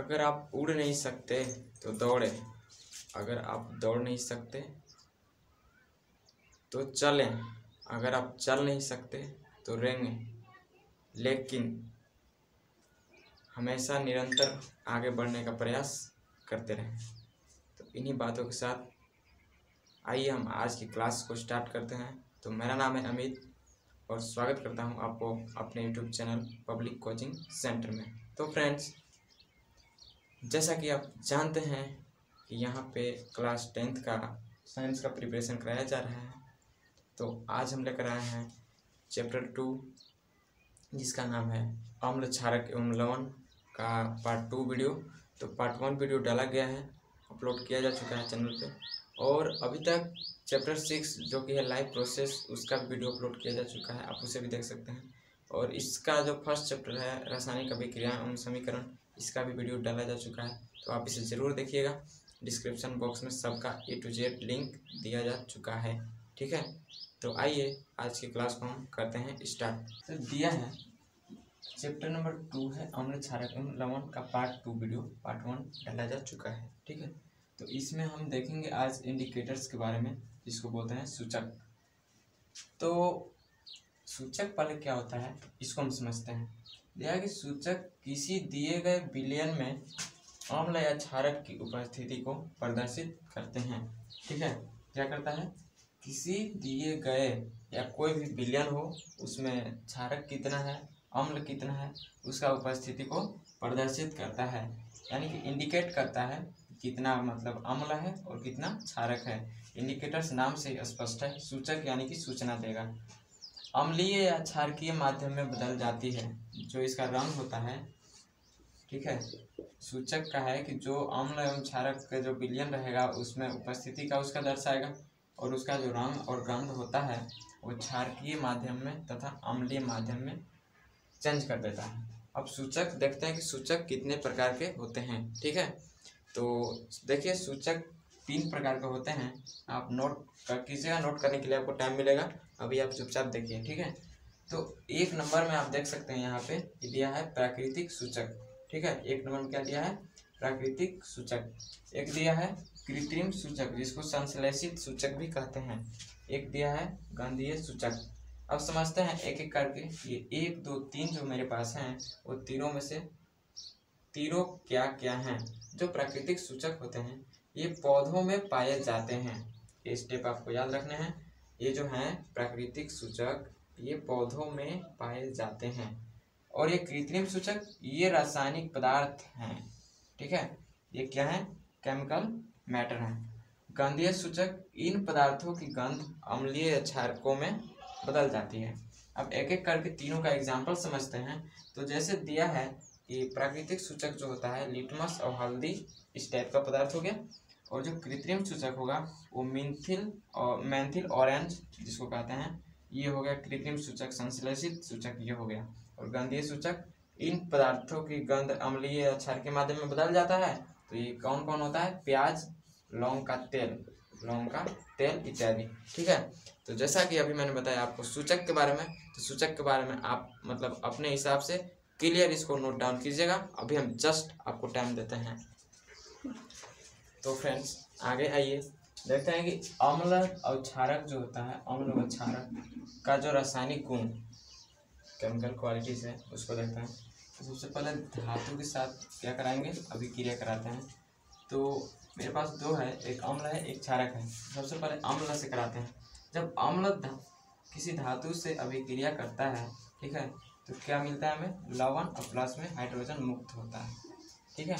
अगर आप उड़ नहीं सकते तो दौड़े, अगर आप दौड़ नहीं सकते तो चलें, अगर आप चल नहीं सकते तो रेंगे, लेकिन हमेशा निरंतर आगे बढ़ने का प्रयास करते रहें। तो इन्हीं बातों के साथ आइए हम आज की क्लास को स्टार्ट करते हैं। तो मेरा नाम है अमित और स्वागत करता हूं आपको अपने YouTube channel public coaching centre में। तो फ्रेंड्स, जैसा कि आप जानते हैं कि यहाँ पे क्लास टेंथ का साइंस का प्रिपरेशन कराया जा रहा है, तो आज हम लेकर आए हैं चैप्टर 2 जिसका नाम है अम्ल क्षारक एवं लवण का पार्ट 2 वीडियो। तो पार्ट 1 वीडियो डाला गया है, अपलोड किया जा चुका है चैनल पे, और अभी तक चैप्टर 6 जो कि है लाइव प्रोसेस उसका वीडियो अपलोड किया जा चुका है, आप उसे भी देख सकते हैं। और इसका जो फर्स्ट चैप्टर है रासायनिक अभिक्रिया एवं समीकरण, इसका भी वीडियो डाला जा चुका है, तो आप इसे ज़रूर देखिएगा। डिस्क्रिप्शन बॉक्स में सबका A to Z लिंक दिया जा चुका है, ठीक है। तो आइए आज की क्लास को हम करते हैं स्टार्ट। तो दिया है चैप्टर नंबर 2 है अम्ल क्षारक एवं लवण का पार्ट 2 वीडियो, पार्ट 1 डाला जा चुका है, ठीक है। तो इसमें हम देखेंगे आज इंडिकेटर्स के बारे में, जिसको बोलते हैं सूचक। तो सूचक पहले क्या होता है इसको हम समझते हैं। दिया कि सूचक किसी दिए गए विलयन में अम्ल या क्षारक की उपस्थिति को प्रदर्शित करते हैं, ठीक है। क्या करता है, किसी दिए गए या कोई भी विलयन हो उसमें क्षारक कितना है, अम्ल कितना है, उसका उपस्थिति को प्रदर्शित करता है, यानी कि इंडिकेट करता है कितना मतलब अम्ल है और कितना क्षारक है। इंडिकेटर्स नाम से स्पष्ट है, सूचक यानी कि सूचना देगा। अम्लीय या क्षारकीय माध्यम में बदल जाती है, जो इसका रंग होता है, ठीक है। सूचक का है कि जो अम्ल एवं क्षारक का जो विलयन रहेगा उसमें उपस्थिति का उसका दर्शाएगा, और उसका जो रंग और गंध होता है वो क्षारकीय माध्यम में तथा अम्लीय माध्यम में चेंज कर देता है। अब सूचक देखते हैं कि सूचक कितने प्रकार के होते हैं, ठीक है। तो देखिए सूचक 3 प्रकार के होते हैं, आप नोट कर कीजिएगा, नोट करने के लिए आपको टाइम मिलेगा, अभी आप चुपचाप देखिए, ठीक है। तो 1 नंबर में आप देख सकते हैं यहाँ पे दिया है प्राकृतिक सूचक, ठीक है। 1 नंबर में क्या दिया है, प्राकृतिक सूचक। एक दिया है कृत्रिम सूचक, जिसको संश्लेषित सूचक भी कहते हैं। एक दिया है गंधीय सूचक। अब समझते हैं एक एक करके, ये 1 2 3 जो मेरे पास हैं वो तीनों में से तीनों क्या क्या हैं। जो प्राकृतिक सूचक होते हैं ये पौधों में पाए जाते हैं, ये स्टेप आपको याद रखने हैं। ये जो हैं प्राकृतिक सूचक ये पौधों में पाए जाते हैं, और ये कृत्रिम सूचक ये रासायनिक पदार्थ हैं, ठीक है। ये क्या है, केमिकल मैटर हैं। गंधीय सूचक इन पदार्थों की गंध अम्लीय क्षारकों में बदल जाती है। अब एक एक करके तीनों का एग्जाम्पल समझते हैं। तो जैसे दिया है कि प्राकृतिक सूचक जो होता है लिटमस और हल्दी इस टाइप का पदार्थ हो गया, और जो कृत्रिम सूचक होगा वो मेंथिल ऑरेंज जिसको कहते हैं, ये हो गया कृत्रिम सूचक, संश्लेषित सूचक ये हो गया। और गंधीय सूचक इन पदार्थों की गंध अम्लीय क्षार के माध्यम में बदल जाता है, तो ये कौन कौन होता है, प्याज, लौंग का तेल इत्यादि, ठीक है। तो जैसा कि अभी मैंने बताया आपको सूचक के बारे में, तो सूचक के बारे में आप मतलब अपने हिसाब से क्लियर इसको नोट डाउन कीजिएगा, अभी हम जस्ट आपको टाइम देते हैं। तो फ्रेंड्स आगे आइए देखते हैं कि अम्ल और क्षारक जो होता है, अम्ल और क्षारक का जो रासायनिक गुण केमिकल क्वालिटीज है उसको देखते हैं। तो सबसे पहले धातु के साथ क्या कराएंगे, अभिक्रिया कराते हैं। तो मेरे पास 2 है, एक अम्ल है एक क्षारक है। सबसे पहले अम्ल से कराते हैं। जब अम्ल किसी धातु से अभिक्रिया करता है, ठीक है, तो क्या मिलता है हमें, लवण और प्लस में हाइड्रोजन मुक्त होता है, ठीक है।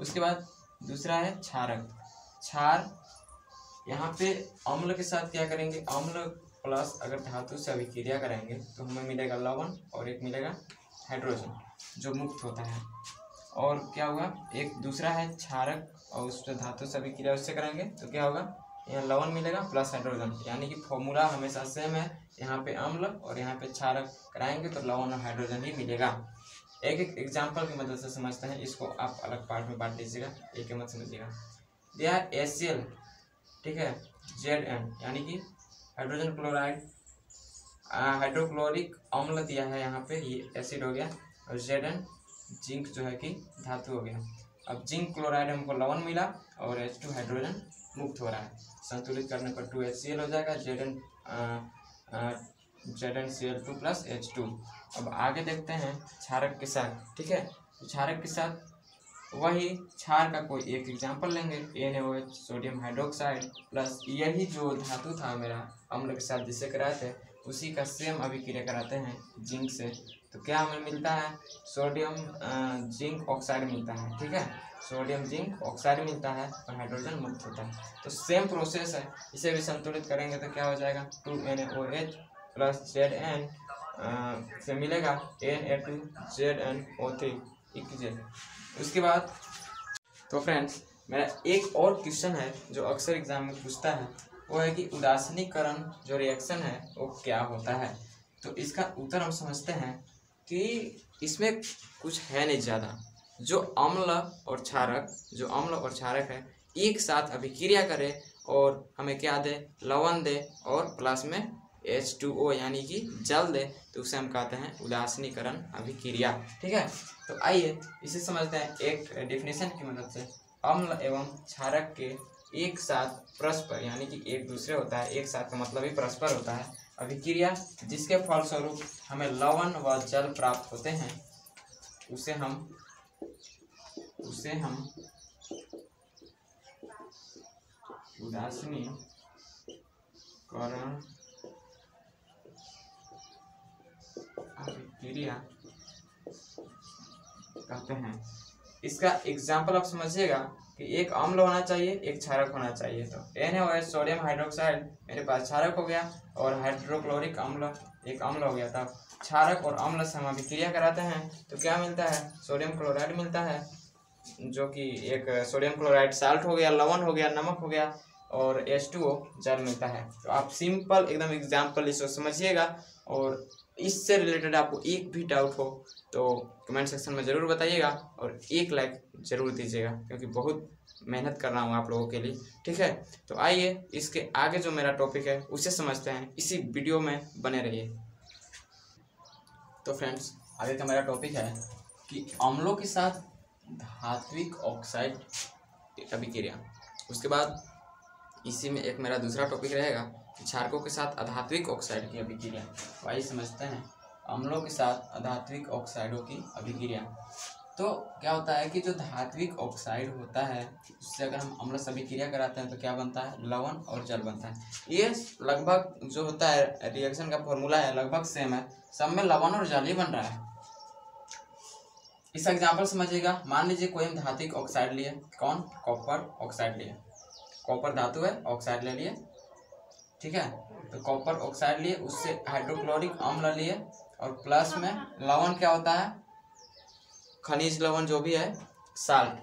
उसके बाद दूसरा है क्षारक। क्षार यहाँ पे अम्ल के साथ क्या करेंगे, अम्ल प्लस अगर धातु से अभिक्रिया कराएंगे तो हमें मिलेगा लवण और एक मिलेगा हाइड्रोजन जो मुक्त होता है। और क्या हुआ, एक दूसरा है क्षारक और उस पर धातु से अभिक्रिया उससे कराएंगे तो क्या होगा, यहाँ लवण मिलेगा प्लस हाइड्रोजन, यानी कि फॉर्मूला हमेशा सेम है, यहाँ पे अम्ल और यहाँ पे क्षारक कराएंगे तो लवण और हाइड्रोजन ही मिलेगा। एक एक एग्जाम्पल की मदद से समझते हैं इसको, आप अलग पार्ट में बांट लीजिएगा, एक मत समझिएगा। दिया HCl, ठीक है, ZN यानी कि हाइड्रोजन क्लोराइड, हाइड्रोक्लोरिक अम्ल दिया है यहाँ पे, ये एसिड हो गया, और ZN जिंक जो है कि धातु हो गया। अब जिंक क्लोराइड हमको लवण मिला और H2 हाइड्रोजन मुक्त हो रहा है। संतुलित करने पर 2HCl हो जाएगा, ZnCl2 प्लस H2। अब आगे देखते हैं क्षारक के साथ, ठीक है। क्षारक के साथ वही क्षार का कोई एक एग्जाम्पल लेंगे, NaOH सोडियम हाइड्रोक्साइड प्लस यही जो धातु था मेरा अम्ल के साथ जिसे कराते उसी का सेम अभिक्रिया कराते हैं जिंक से, तो क्या हमें मिलता है सोडियम जिंक ऑक्साइड मिलता है, ठीक है। सोडियम जिंक ऑक्साइड मिलता है और हाइड्रोजन मुक्त होता है। तो सेम प्रोसेस है, इसे भी संतुलित करेंगे तो क्या हो जाएगा 2NaOH प्लस Zn से मिलेगा Na2ZnO3। उसके बाद तो फ्रेंड्स मेरा एक और क्वेश्चन है जो अक्सर एग्जाम में पूछता है, वो है कि उदासीनीकरण जो रिएक्शन है वो क्या होता है। तो इसका उत्तर हम समझते हैं कि इसमें कुछ है नहीं ज़्यादा, जो अम्ल और क्षारक है एक साथ अभिक्रिया करे और हमें क्या दे, लवण दे और प्लस में H2O यानी कि जल दे, तो उसे हम कहते हैं उदासीनीकरण अभिक्रिया, ठीक है। तो आइए इसे समझते हैं एक डेफिनेशन की मदद से। अम्ल एवं क्षारक के एक साथ परस्पर यानी कि एक दूसरे होता है, एक साथ का मतलब ही परस्पर होता है अभिक्रिया, जिसके फलस्वरूप हमें लवण व जल प्राप्त होते हैं, उसे हम उदासीनीकरण अभिक्रिया कहते हैं। इसका एग्जाम्पल आप समझिएगा कि एक अम्ल होना चाहिए, एक क्षारक होना चाहिए, तो NaOH सोडियम हाइड्रोक्साइड मेरे पास क्षारक हो गया और हाइड्रोक्लोरिक अम्ल एक अम्ल हो गया था। क्षारक और अम्ल से हम अभिक्रिया कराते हैं तो क्या मिलता है, सोडियम क्लोराइड मिलता है, जो कि एक सोडियम क्लोराइड साल्ट हो गया, लवण हो गया, नमक हो गया और H2O जल मिलता है। तो आप सिंपल एकदम एग्जाम्पल इसको समझिएगा, और इससे रिलेटेड आपको एक भी डाउट हो तो कमेंट सेक्शन में ज़रूर बताइएगा और एक लाइक ज़रूर दीजिएगा, क्योंकि बहुत मेहनत कर रहा हूँ आप लोगों के लिए, ठीक है। तो आइए इसके आगे जो मेरा टॉपिक है उसे समझते हैं, इसी वीडियो में बने रहिए। तो फ्रेंड्स आगे का मेरा टॉपिक है कि अम्लों के साथ धात्विक ऑक्साइड अभिक्रिया। उसके बाद इसी में एक मेरा दूसरा टॉपिक रहेगा क्षारकों के साथ अधात्विक ऑक्साइड की अभिक्रिया। आइए समझते हैं अम्लों के साथ अधात्विक ऑक्साइडों की अभिक्रिया। तो क्या होता है कि जो धात्विक ऑक्साइड होता है उससे अगर हम अम्ल से अभिक्रिया कराते हैं तो क्या बनता है, लवण और जल बनता है। ये लगभग जो होता है रिएक्शन का फॉर्मूला है लगभग सेम है, सब में लवण और जल ही बन रहा है। इसका एग्जाम्पल समझिएगा, मान लीजिए कोई हम धात्विक ऑक्साइड लिए, कौन, कॉपर ऑक्साइड लिए, कॉपर धातु है ऑक्साइड ले लिए, ठीक है। तो कॉपर ऑक्साइड लिए, उससे हाइड्रोक्लोरिक अम्ल लिए और प्लस में लवण क्या होता है, खनिज लवण जो भी है साल्ट,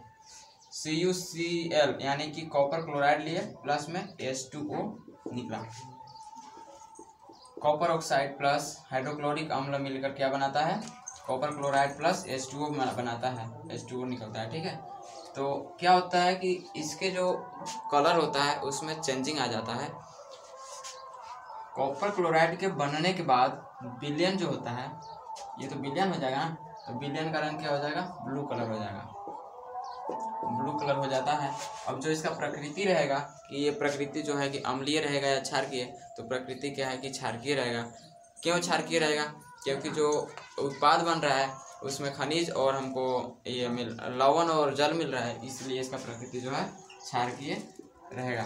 CuCl यानी कि कॉपर क्लोराइड लिए प्लस में H2O निकला। कॉपर ऑक्साइड प्लस हाइड्रोक्लोरिक अम्ल मिलकर क्या बनाता है, कॉपर क्लोराइड प्लस H2O बनाता है, H2O निकलता है, ठीक है। तो क्या होता है कि इसके जो कलर होता है उसमें चेंजिंग आ जाता है। कॉपर क्लोराइड के बनने के बाद विलयन जो होता है, ये तो विलयन हो जाएगा ना, तो विलयन का रंग क्या हो जाएगा, ब्लू कलर हो जाएगा, ब्लू कलर हो जाता है। अब जो इसका प्रकृति रहेगा कि ये प्रकृति जो है कि अम्लीय रहेगा या क्षारकीय, तो प्रकृति क्या है कि क्षारकीय रहेगा। क्यों क्षारकीय रहेगा, क्योंकि जो उत्पाद बन रहा है उसमें खनिज और हमको ये लवण और जल मिल रहा है, इसलिए इसका प्रकृति जो है क्षारकीय रहेगा।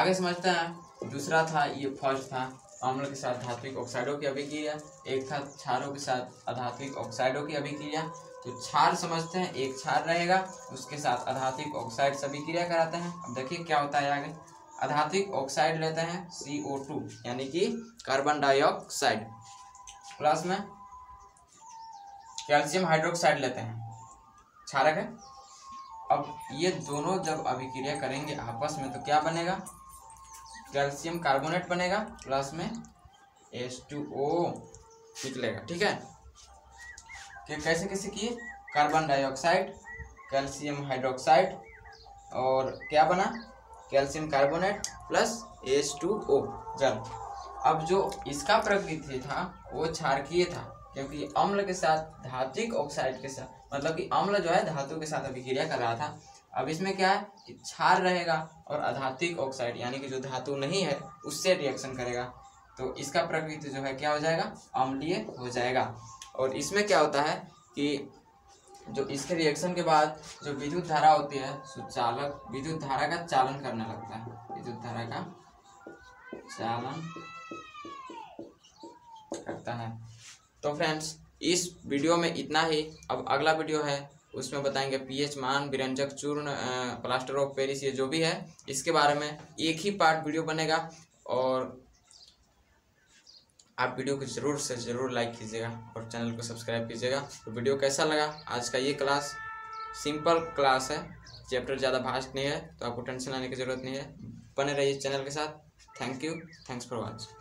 आगे समझते हैं, दूसरा था ये, फर्स्ट था अम्ल के साथ धात्विक ऑक्साइडों की अभिक्रिया, एक था क्षारों के साथ अधात्विक ऑक्साइडों की अभिक्रिया। तो क्षार समझते हैं, एक क्षार रहेगा उसके साथ अधात्विक ऑक्साइड से अभिक्रिया कराते हैं। अब देखिए क्या होता है आगे, अधात्विक ऑक्साइड लेते हैं CO2 यानी कि कार्बन डाइऑक्साइड, प्लस में कैल्शियम हाइड्रोक्साइड लेते हैं, क्षारक है। अब ये दोनों जब अभिक्रिया करेंगे आपस में तो क्या बनेगा, कैल्शियम कार्बोनेट बनेगा प्लस में H2O निकलेगा, ठीक है। कैसे कैसे किए, कार्बन डाइऑक्साइड, कैल्शियम हाइड्रोक्साइड और क्या बना, कैल्शियम कार्बोनेट प्लस H2O जल। अब जो इसका प्रकृति था वो क्षारकीय था, क्योंकि अम्ल के साथ धात्विक ऑक्साइड के साथ मतलब कि अम्ल जो है धातु के साथ अभिक्रिया कर रहा था। अब इसमें क्या है कि क्षार रहेगा और अधातुक ऑक्साइड यानी कि जो धातु नहीं है उससे रिएक्शन करेगा, तो इसका प्रकृति जो है क्या हो जाएगा, अम्लीय हो जाएगा। और इसमें क्या होता है कि जो इसके रिएक्शन के बाद जो विद्युत धारा होती है सुचालक विद्युत धारा का चालन करने लगता है, विद्युत धारा का चालन करता है। तो फ्रेंड्स इस वीडियो में इतना ही। अब अगला वीडियो है उसमें बताएंगे पीएच मान, विरंजक चूर्ण, प्लास्टर ऑफ पेरिस, ये जो भी है इसके बारे में एक ही पार्ट वीडियो बनेगा। और आप वीडियो को ज़रूर से ज़रूर लाइक कीजिएगा और चैनल को सब्सक्राइब कीजिएगा। तो वीडियो कैसा लगा आज का ये क्लास, सिंपल क्लास है, चैप्टर ज़्यादा भास्ट नहीं है, तो आपको टेंशन लेने की ज़रूरत नहीं है। बने रहिए चैनल के साथ। Thank you, thanks for watching.